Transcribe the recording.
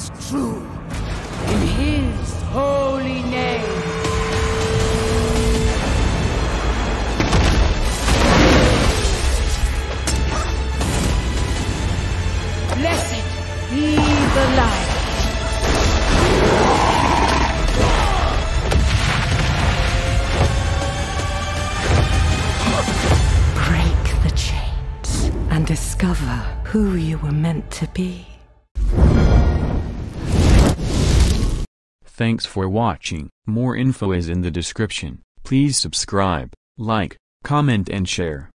fights true. In his holy name. Blessed be the light. Break the chains and discover who you were meant to be. Thanks for watching. More info is in the description. Please subscribe, like, comment and share.